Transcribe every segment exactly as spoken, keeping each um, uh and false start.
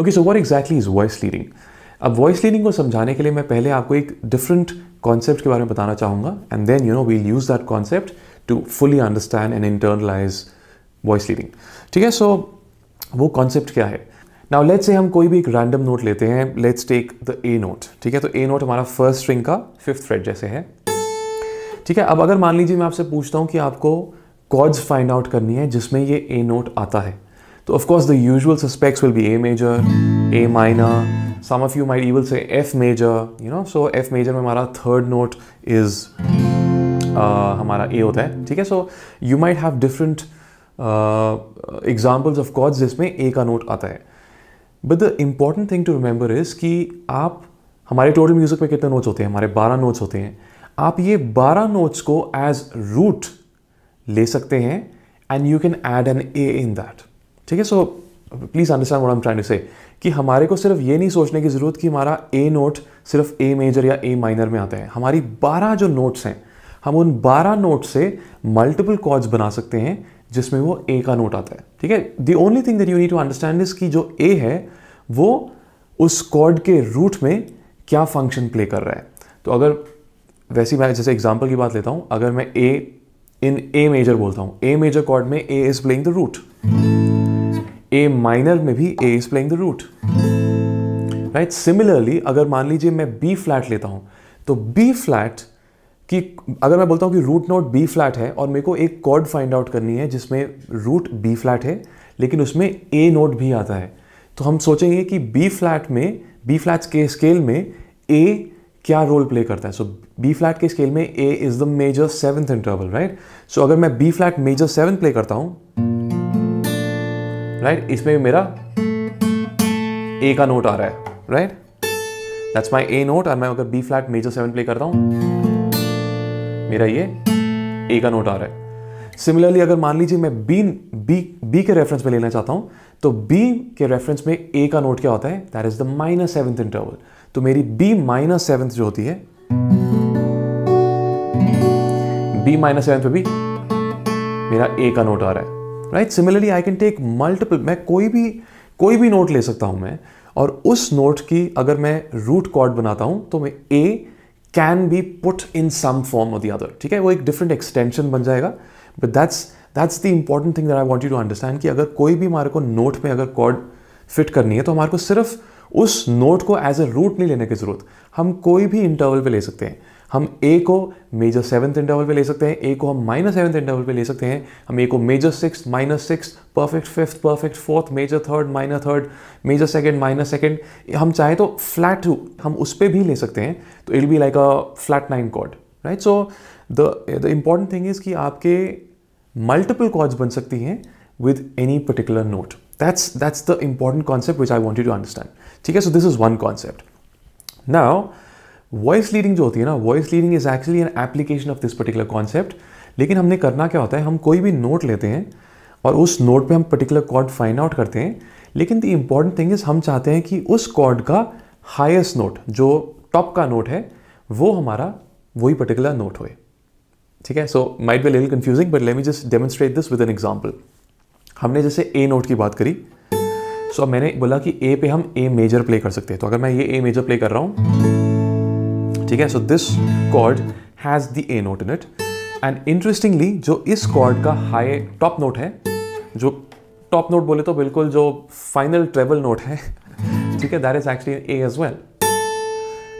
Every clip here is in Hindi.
Okay, so what exactly is voice leading? अब वॉइस लीडिंग को समझाने के लिए मैं पहले आपको एक डिफरेंट कॉन्सेप्ट के बारे में बताना चाहूँगा, and then you know we'll use that concept to fully understand and internalise voice leading. ठीक है, सो so, वो कॉन्सेप्ट क्या है? नाउ लेट्स से हम कोई भी एक रैंडम नोट लेते हैं. Let's take the A note. ठीक है, तो ए नोट हमारा फर्स्ट स्ट्रिंग का फिफ्थ फ्रेट जैसे है. ठीक है, अब अगर मान लीजिए मैं आपसे पूछता हूँ कि आपको कॉर्ड्स फाइंड आउट करनी है जिसमें ये ए नोट आता है, तो of course the usual suspects will be A major, A minor, some of you might even say F major, you know. So F major में हमारा थर्ड नोट इज हमारा ए होता है. ठीक है, so you might have different examples of chords जिसमें ए का नोट आता है. But the important thing to remember is कि आप, हमारे टोटल म्यूजिक में कितने नोट्स होते हैं? हमारे बारह नोट्स होते हैं. आप ये बारह नोट्स को एज रूट ले सकते हैं and you can add an A in that. ठीक है, so please understand what I am trying to say कि हमारे को सिर्फ ये नहीं सोचने की ज़रूरत कि हमारा ए नोट सिर्फ ए मेजर या ए माइनर में आता है. हमारी बारह जो नोट्स हैं, हम उन बारह नोट से मल्टीपल कॉर्ड्स बना सकते हैं जिसमें वो ए का नोट आता है. ठीक है, the only thing that you need to understand is कि जो ए है वो उस कॉर्ड के रूट में क्या फंक्शन प्ले कर रहा है. तो अगर वैसे मैं जैसे एग्जांपल की बात लेता हूँ, अगर मैं ए इन ए मेजर बोलता हूँ, ए मेजर कॉर्ड में A is playing the root, A minor में भी A is playing the root, right. Similarly अगर मान लीजिए मैं बी फ्लैट लेता हूँ, तो बी फ्लैट कि अगर मैं बोलता हूँ कि रूट नोट बी फ्लैट है और मेरे को एक कॉर्ड फाइंड आउट करनी है जिसमें रूट बी फ्लैट है लेकिन उसमें ए नोट भी आता है, तो हम सोचेंगे कि बी फ्लैट में, बी फ्लैट के स्केल में ए क्या रोल प्ले करता है. सो बी फ्लैट के स्केल में A is the major seventh interval, right. So अगर मैं B flat major seven play करता हूँ, राइट, right? इसमें मेरा ए का नोट आ रहा है, right, that's my A note. और मैं अगर B flat major seven play करता हूँ, मेरा ये ए का नोट आ रहा है. सिमिलरली अगर मान लीजिए मैं बी बी बी के रेफरेंस में लेना चाहता हूं, तो बी के रेफरेंस में ए का नोट क्या होता है? That is the minor seventh interval. तो मेरी बी माइनर सेवंथ जो होती है, बी माइनर सेवंथ पे भी मेरा ए का नोट आ रहा है, right. Similarly I can take multiple, मैं कोई भी कोई भी नोट ले सकता हूं मैं, और उस नोट की अगर मैं रूट कॉर्ड बनाता हूं तो मैं ए can be put in some form or the other. ठीक है, वो एक different extension बन जाएगा. But that's that's the important thing that I want you to understand कि अगर कोई भी हमारे को नोट में अगर कॉर्ड फिट करनी है तो हमारे को सिर्फ उस नोट को एज अ रूट नहीं लेने की ज़रूरत. हम कोई भी इंटरवल पे ले सकते हैं. हम ए को मेजर सेवन्थ इंटरवल पे ले सकते हैं, ए को हम माइनर सेवन्थ इंटरवल पे ले सकते हैं, हम ए को major six, minor six, perfect fifth, perfect fourth, major third, minor third, major second, minor second. हम चाहे तो फ्लैट टू हम उस पर भी ले सकते हैं. तो it be like a flat nine chord, right. So the the important thing is कि आपके मल्टीपल कॉर्ड्स बन सकती हैं with any particular note. That's that's the important concept which I want you to understand. ठीक है, so this is one concept. Now voice leading जो होती है ना, voice leading is actually an application of this particular concept. लेकिन हमने करना क्या होता है, हम कोई भी नोट लेते हैं और उस नोट पे हम पर्टिकुलर कॉर्ड फाइंड आउट करते हैं. लेकिन द इम्पॉर्टेंट थिंग इज हम चाहते हैं कि उस कॉर्ड का हाईएस्ट नोट, जो टॉप का नोट है, वो हमारा वही पर्टिकुलर नोट होए. ठीक है, so might be a little confusing but let me just demonstrate this with an example. हमने जैसे ए नोट की बात करी, सो so, अब मैंने बोला कि ए पे हम ए मेजर प्ले कर सकते हैं. तो अगर मैं ये ए मेजर प्ले कर रहा हूँ, ठीक है, so this chord has the A note in it. And interestingly जो इस कॉर्ड का हाई टॉप नोट है, जो टॉप नोट बोले तो बिल्कुल जो फाइनल ट्रेवल नोट है, ठीक है, that is actually A as well,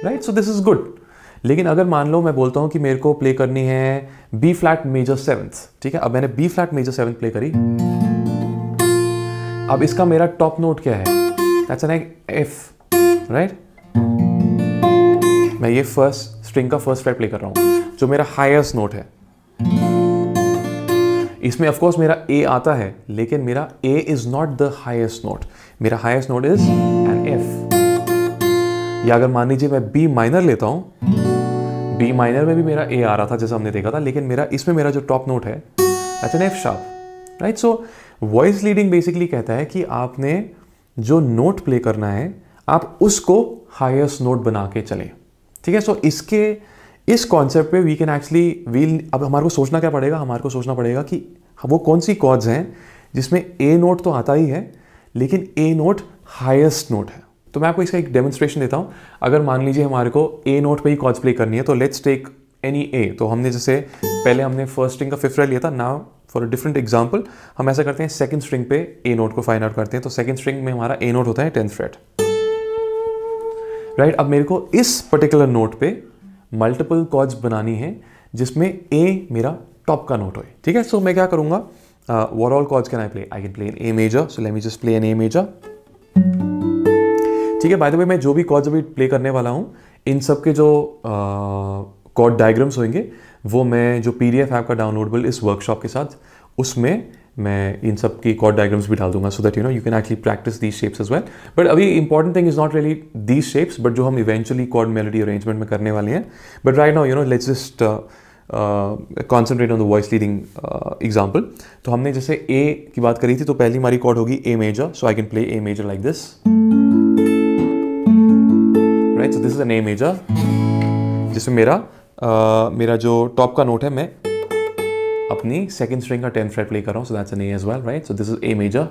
right. So this is good. लेकिन अगर मान लो मैं बोलता हूं कि मेरे को प्ले करनी है बी फ्लैट मेजर सेवंथ, ठीक है, अब मैंने B flat major seventh play करी, अब इसका मेरा टॉप नोट क्या है? That's an F, right. मैं ये फर्स्ट स्ट्रिंग का फर्स्ट फ्रेट प्ले कर रहा हूँ जो मेरा हाईएस्ट नोट है. इसमें ऑफ कोर्स मेरा ए आता है लेकिन मेरा A is not the highest note. मेरा highest note is an F. या अगर मान लीजिए मैं बी माइनर लेता हूँ, बी माइनर में भी मेरा ए आ रहा था जैसा हमने देखा था, लेकिन मेरा इसमें मेरा जो टॉप नोट है that's an F sharp, right. So voice leading basically कहता है कि आपने जो नोट प्ले करना है आप उसको हाईएस्ट नोट बना के चलें. ठीक है, सो so, इसके इस कॉन्सेप्ट पे वी कैन एक्चुअली वील अब हमारे को सोचना क्या पड़ेगा, हमारे को सोचना पड़ेगा कि वो कौन सी कॉर्ड्स हैं जिसमें ए नोट तो आता ही है लेकिन ए नोट हाईएस्ट नोट है। तो मैं आपको इसका एक डेमोन्स्ट्रेशन देता हूँ। अगर मान लीजिए हमारे को ए नोट पे ही कॉर्ड्स प्ले करनी है, तो लेट्स टेक एनी ए। तो हमने जैसे पहले हमने फर्स्ट स्ट्रिंग का फिफ्थ रेड लिया था, now for a different example हम ऐसा करते हैं, सेकंड स्ट्रिंग पे ए नोट को फाइंड आउट करते हैं। तो सेकंड स्ट्रिंग में हमारा ए नोट होता है टेंथ रेड, राइट। अब मेरे को इस पर्टिकुलर नोट पे मल्टीपल कॉर्ड्स बनानी है जिसमें ए मेरा टॉप का नोट हो, ठीक है। सो so, मैं क्या करूँगा, what all chords can I play, I can play in A major, so let me just play in A major, ठीक है। बाय द वे मैं जो भी कॉर्ड्स अभी प्ले करने वाला हूँ, इन सब के जो कॉर्ड uh, डायग्राम्स होंगे वो मैं जो पीडीएफ ऐप का डाउनलोडेबल इस वर्कशॉप के साथ, उसमें मैं इन सब की कॉर्ड डायग्राम्स भी डाल दूंगा, so that you know you can actually practise these shapes as well. But अभी important thing is not really these shapes, but जो हम इवेंचुअली कॉर्ड मेलोडी अरेंजमेंट में करने वाले हैं। But right now you know let's just concentrate on the voice leading example. तो हमने जैसे ए की बात करी थी, तो पहली हमारी कॉर्ड होगी A major, so I can play A major like this, right. So this is an A major जिसमें मेरा uh, मेरा जो टॉप का नोट है, मैं अपनी सेकंड स्ट्रिंग का टेंथ फ्रेट प्ले कर रहा हूँ, so that's an A as well, right. So this is A major.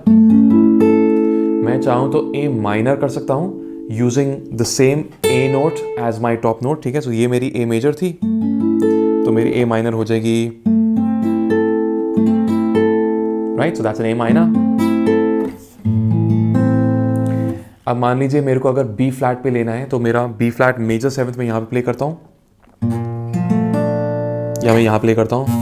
मैं चाहूँ तो ए माइनर कर सकता हूँ using the same A note as my top note, ठीक है। सो so ये मेरी ए मेजर थी, तो मेरी ए माइनर हो जाएगी, right. So that's an A minor. अब मान लीजिए मेरे को अगर बी फ्लैट पे लेना है, तो मेरा बी फ्लैट मेजर सेवंथ में यहाँ पे प्ले करता हूँ, या मैं यहाँ प्ले करता हूँ।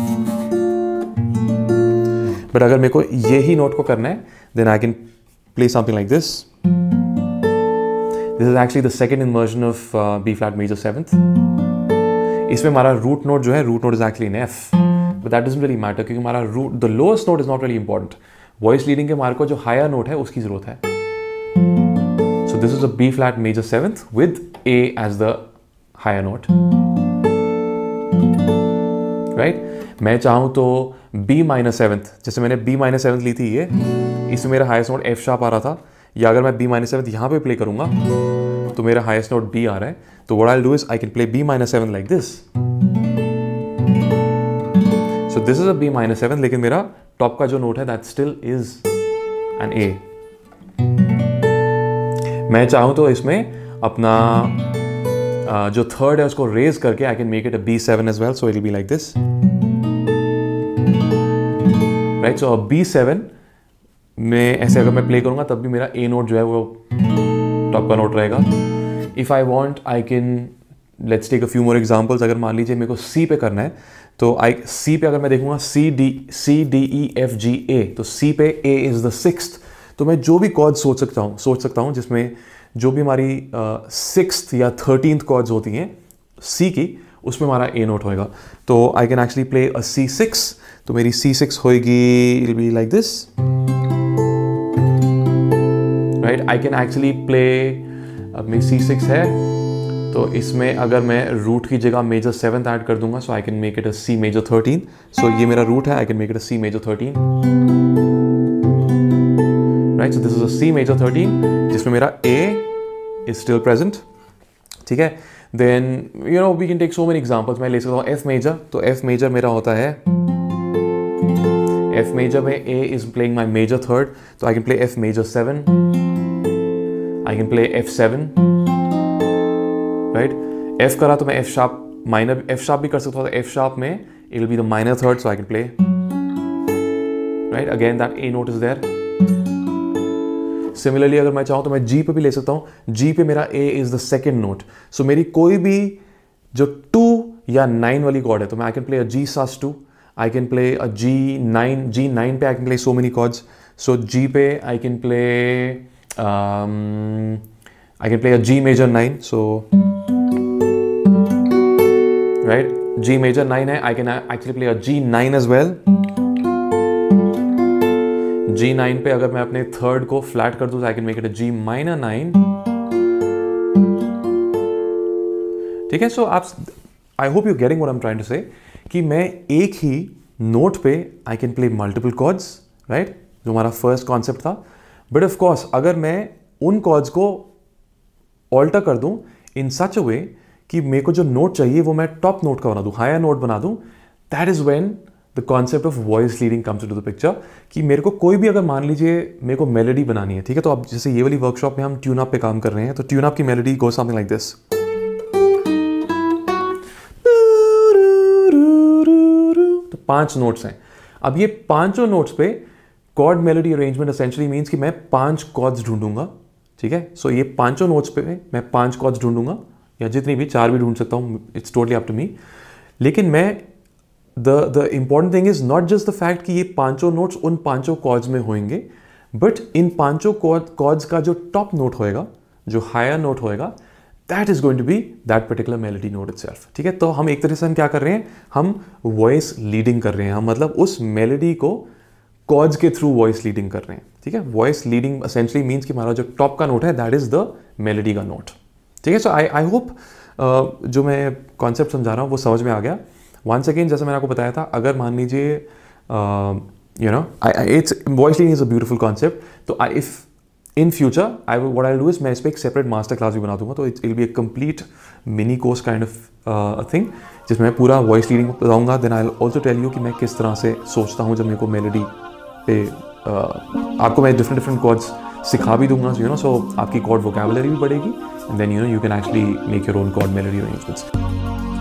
बट अगर मेरे को ये ही नोट को करना है, then I can play something like this. This is actually the second inversion of B flat major seventh. इसमें हमारा रूट नोट जो है, root note is actually in F, but that doesn't really matter, क्योंकि हमारा root the lowest note is not really important. Voice leading के मार्ग को जो हायर नोट है उसकी जरूरत है। So this is a B flat major seventh with A as the higher note, right? मैं चाहूँ तो B minor seventh, जैसे मैंने B minor seventh ली थी, ये इसमें मेरा highest note F sharp आ रहा था, या अगर मैं B minor seventh यहाँ पे play करूँगा तो मेरा highest note B आ रहा है। तो what I'll do is I can play B minor seventh like this. So this is a B minor seventh, लेकिन मेरा top का जो note है that still is an A. मैं चाहूँ तो इसमें अपना जो थर्ड है उसको रेज करके I can make it a B seven as well, so it will be like this, right. So B seven में ऐसे अगर मैं प्ले करूँगा, तब भी मेरा ए नोट जो है वो टॉप का नोट रहेगा। If I want I can let's take a few more examples. अगर मान लीजिए मेरे को सी पे करना है, तो आई सी पे अगर मैं देखूँगा C D C D E F G A, तो सी पे ए इज द सिक्स्थ। तो मैं जो भी कॉर्ड सोच सकता हूँ सोच सकता हूँ जिसमें जो भी हमारी सिक्स्थ या थर्टींथ कॉर्ड्स होती हैं सी की, उसमें हमारा ए नोट होएगा। तो I can actually play a C six. तो मेरी सी सिक्स होएगी it be like this, right. I can actually play, अब मेरी सी सिक्स है, तो इसमें अगर मैं रूट की जगह मेजर सेवन्थ ऐड कर दूंगा, so I can make it a C major thirteen. So ये मेरा रूट है, I can make it a C major thirteen, right. So this is a C major thirteen जिसमें मेरा ए इज स्टिल प्रेजेंट, ठीक है। Then you know we can take so many examples. मैं ले सकता हूँ एफ मेजर। तो एफ मेजर मेरा होता है, एफ मेजर में A is playing my major third, तो I can play F major seven, I can play F seven, right. F करा तो मैं F sharp minor F sharp भी कर सकता हूँ। एफ शार्प में it will be the minor third, so I can play, right, again that A note is there. Similarly अगर मैं चाहूँ तो मैं जी पे भी ले सकता हूँ। जी पे मेरा A is the second note, so मेरी कोई भी जो टू या नाइन वाली कॉर्ड है, तो मैं आई can play a G sus two, I can play a G nine. G nine पे I can play so many chords. So G पे I can play I can play a G major nine, so right G major nine है। I can actually play a G nine as well. G nine पे अगर मैं अपने थर्ड को फ्लैट कर दूं, I can make it a G minor nine, ठीक है। सो आप I hope you getting what I am trying to say, कि मैं एक ही नोट पे I can play multiple chords, right, जो हमारा फर्स्ट कॉन्सेप्ट था। बट ऑफ कोर्स अगर मैं उन कॉर्ड्स को ऑल्टर कर दूं इन सच अ वे कि मेरे को जो नोट चाहिए वो मैं टॉप नोट का बना दूं, हायर नोट बना दूं, that is when the concept of voice leading comes to the picture कि मेरे को कोई भी अगर मान लीजिए मेरे को मेलोडी बनानी है, ठीक है, तो आप जैसे ये वाली वर्कशॉप में हम ट्यून अप पे काम कर रहे हैं, तो ट्यून अप की melody go something like this. तो पांच नोट्स हैं। अब ये पांचों नोट्स पे chord melody arrangement essentially means कि मैं पांच कॉर्ड्स ढूंढूंगा, ठीक है। सो so ये पांचों नोट्स पे मैं पांच कॉर्ड्स ढूंढूंगा या जितनी भी, चार भी ढूंढ सकता हूँ, it's totally up to me. लेकिन मैं the the important thing is not just the fact कि ये पांचों नोट्स उन पांचों कॉर्ड्स में होंगे, बट इन पांचों कॉर्ड्स का जो टॉप नोट होएगा, जो हायर नोट होएगा, that is going to be that particular melody note itself, ठीक है। तो हम एक तरह से हम क्या कर रहे हैं, हम वॉइस लीडिंग कर रहे हैं, हम मतलब उस मेलोडी को कॉर्ड्स के थ्रू वॉइस लीडिंग कर रहे हैं, ठीक है। वॉइस लीडिंग एसेंशियली मीन्स कि हमारा जो टॉप का नोट है दैट इज द मेलोडी का नोट, ठीक है। सो आई आई होप जो मैं कॉन्सेप्ट समझा रहा हूँ वो समझ में आ गया। वंस अगेन जैसे मैंने आपको बताया था, अगर मान लीजिए you know it's voice leading is a beautiful concept, तो I if in future I what I will do is मैं इस पर एक सेपरेट मास्टर क्लास भी बना दूंगा, तो it will be a complete mini course kind of thing जिसमें मैं पूरा वॉइस लीडिंग बताऊंगा। Then I will also tell you कि मैं किस तरह से सोचता हूँ जब मेरे को मेलोडी पे uh, आपको मैं डिफरेंट डिफरेंट कॉर्ड्स सिखा भी दूंगा, यू नो, सो आपकी कॉर्ड वोकैबुलरी भी बढ़ेगी and then you know you can actually make your own chord melody arrangements.